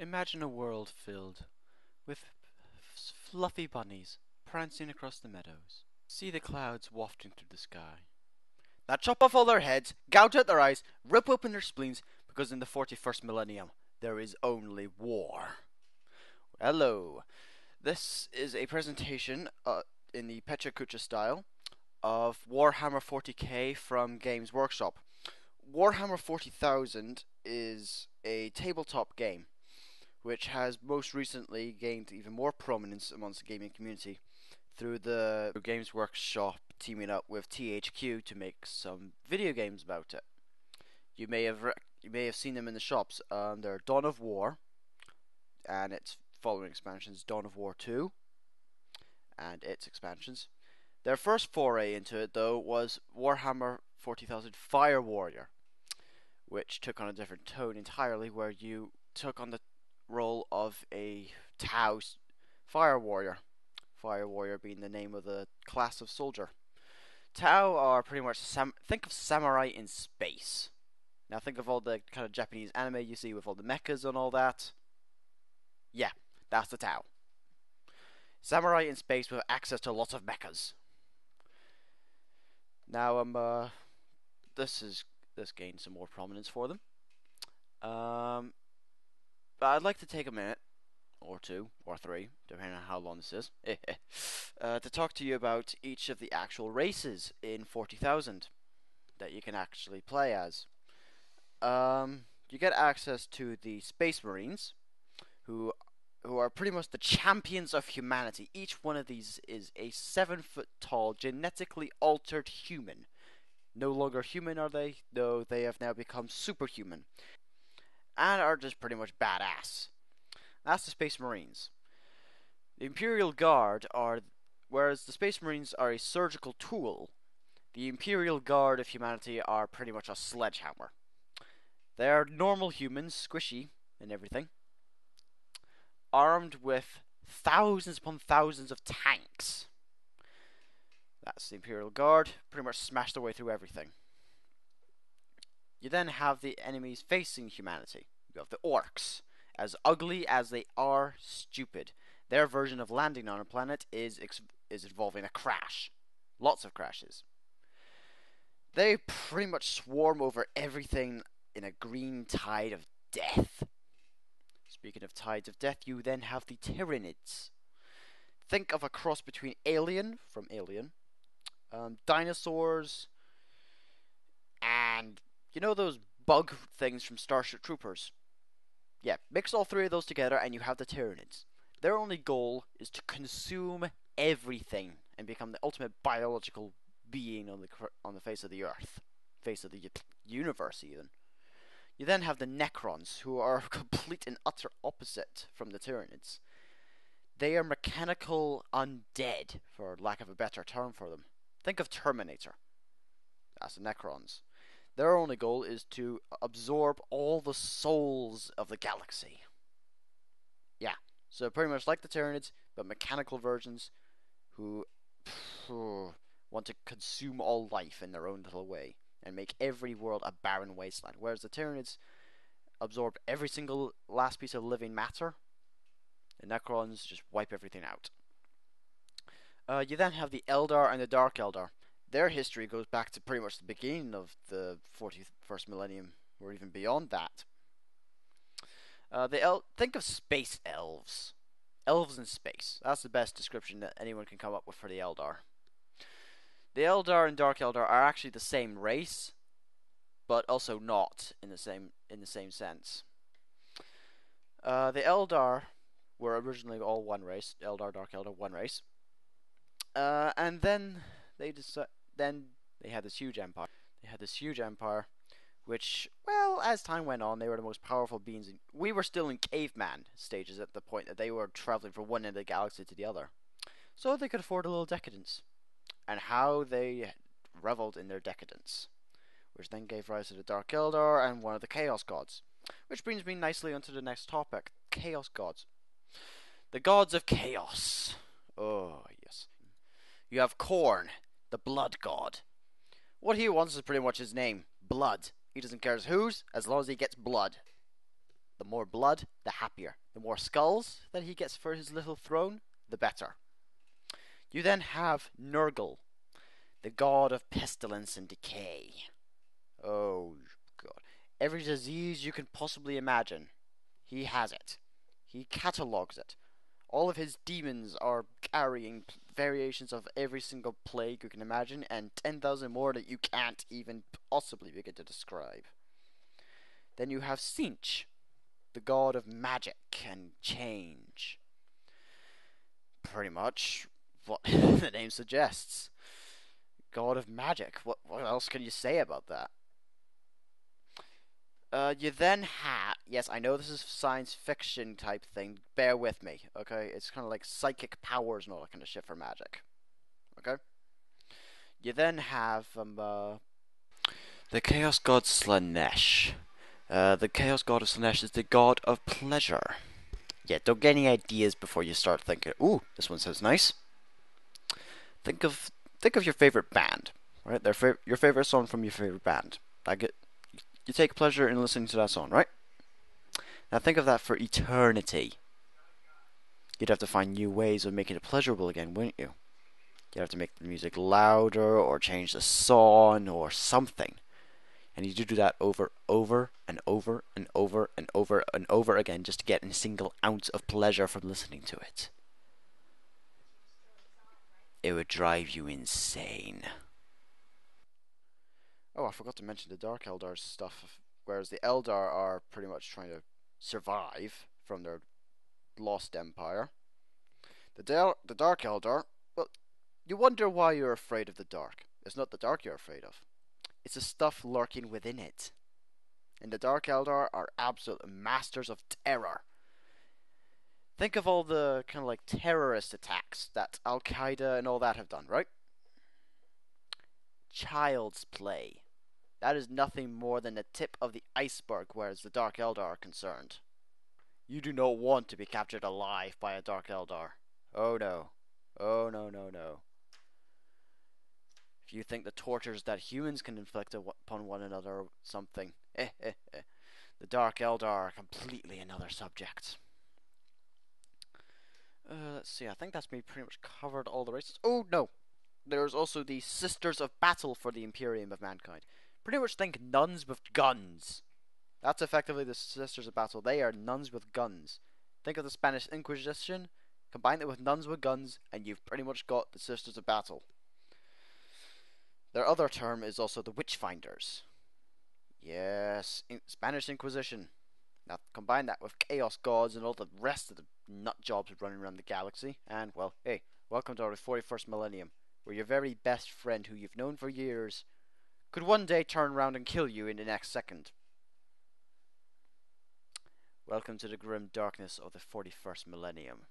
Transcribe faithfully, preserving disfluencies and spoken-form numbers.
Imagine a world filled with f fluffy bunnies prancing across the meadows. See the clouds wafting through the sky. Now chop off all their heads, gouge out their eyes, rip open their spleens, because in the forty-first millennium there is only war. Hello. This is a presentation uh, in the Pecha Kucha style of Warhammer forty K from Games Workshop. Warhammer forty thousand is a tabletop game which has most recently gained even more prominence amongst the gaming community through the Games Workshop teaming up with T H Q to make some video games about it. You may have rec you may have seen them in the shops. Um, they're Dawn of War, and its following expansions, Dawn of War two, and its expansions. Their first foray into it, though, was Warhammer forty thousand Fire Warrior, which took on a different tone entirely, where you took on the role of a Tau Fire Warrior, Fire Warrior being the name of the class of soldier. Tau are pretty much, sam think of samurai in space. Now think of all the kind of Japanese anime you see with all the mechas and all that. Yeah, that's the Tau. Samurai in space with access to lots of mechas. Now um, uh, this is this gained some more prominence for them. Um. But I'd like to take a minute, or two, or three, depending on how long this is, uh, to talk to you about each of the actual races in forty thousand that you can actually play as. Um, you get access to the Space Marines, who who are pretty much the champions of humanity. Each one of these is a seven-foot-tall, genetically altered human. No longer human are they, though they have now become superhuman, and are just pretty much badass. That's the Space Marines. The Imperial Guard are, whereas the Space Marines are a surgical tool, the Imperial Guard of humanity are pretty much a sledgehammer. They are normal humans, squishy and everything, armed with thousands upon thousands of tanks. That's the Imperial Guard, pretty much smashed their way through everything. You then have the enemies facing humanity. You have the orcs. As ugly as they are stupid, their version of landing on a planet is ex is involving a crash. Lots of crashes. They pretty much swarm over everything in a green tide of death. Speaking of tides of death, you then have the Tyranids. Think of a cross between Alien, from Alien, um, dinosaurs, and... you know those bug things from Starship Troopers? Yeah, mix all three of those together and you have the Tyranids. Their only goal is to consume everything and become the ultimate biological being on the on the face of the Earth. Face of the universe, even. You then have the Necrons, who are complete and utter opposite from the Tyranids. They are mechanical undead, for lack of a better term for them. Think of Terminator. That's the Necrons. Their only goal is to absorb all the souls of the galaxy. Yeah, so pretty much like the Tyranids, but mechanical versions who phew, want to consume all life in their own little way and make every world a barren wasteland. Whereas the Tyranids absorb every single last piece of living matter, and Necrons just wipe everything out. Uh, you then have the Eldar and the Dark Eldar. Their history goes back to pretty much the beginning of the forty-first millennium, or even beyond that. Uh, the el think of space elves. Elves in space. That's the best description that anyone can come up with for the Eldar. The Eldar and Dark Eldar are actually the same race, but also not in the same in the same sense. Uh, the Eldar were originally all one race. Eldar, Dark Eldar, one race. Uh, and then... They decide, then they had this huge empire. They had this huge empire, which, well, as time went on, they were the most powerful beings. In, we were still in caveman stages at the point that they were traveling from one end of the galaxy to the other. So they could afford a little decadence. And how they reveled in their decadence, which then gave rise to the Dark Eldar and one of the Chaos Gods. Which brings me nicely onto the next topic, Chaos Gods. The Gods of Chaos. Oh, yes. You have Khorne, the Blood God. What he wants is pretty much his name, blood. He doesn't care as whose, as long as he gets blood. The more blood, the happier. The more skulls that he gets for his little throne, the better. You then have Nurgle, the god of pestilence and decay. Oh god. Every disease you can possibly imagine, he has it. He catalogues it. All of his demons are carrying variations of every single plague you can imagine, and ten thousand more that you can't even possibly begin to describe. Then you have Tzeentch, the god of magic and change. Pretty much what the name suggests. God of magic. What, what else can you say about that? Uh, you then have... Yes, I know this is science fiction type thing. Bear with me, okay? It's kind of like psychic powers and all that kind of shit for magic. Okay? You then have... Um, uh, the Chaos God Slaanesh. Uh, the Chaos God of Slaanesh is the god of pleasure. Yeah, don't get any ideas before you start thinking, ooh, this one sounds nice. Think of think of your favorite band, right? Their fav your favorite song from your favorite band. I get... You take pleasure in listening to that song, right? Now think of that for eternity. You'd have to find new ways of making it pleasurable again, wouldn't you? You'd have to make the music louder, or change the song, or something. And you do do that over, over, and over, and over, and over, and over again, just to get a single ounce of pleasure from listening to it. It would drive you insane. Oh, I forgot to mention the Dark Eldar stuff, whereas the Eldar are pretty much trying to survive from their lost empire. The, Del the Dark Eldar, well, you wonder why you're afraid of the dark. It's not the dark you're afraid of. It's the stuff lurking within it. And the Dark Eldar are absolute masters of terror. Think of all the kind of like terrorist attacks that Al-Qaeda and all that have done, right? Child's play. That is nothing more than the tip of the iceberg, whereas the Dark Eldar are concerned. You do not want to be captured alive by a Dark Eldar. Oh no. Oh no no no. If you think the tortures that humans can inflict upon one another or something, eh eh eh. The Dark Eldar are completely another subject. Uh, let's see, I think that's me pretty much covered all the races. Oh no! There's also the Sisters of Battle for the Imperium of Mankind. Pretty much think nuns with guns. That's effectively the Sisters of Battle. They are nuns with guns. Think of the Spanish Inquisition, combine it with nuns with guns, and you've pretty much got the Sisters of Battle. Their other term is also the Witchfinders. Yes, in Spanish Inquisition. Now combine that with Chaos Gods and all the rest of the nutjobs running around the galaxy, and well, hey, welcome to our forty-first millennium. Where your very best friend who you've known for years could one day turn around and kill you in the next second. Welcome to the grim darkness of the forty-first millennium.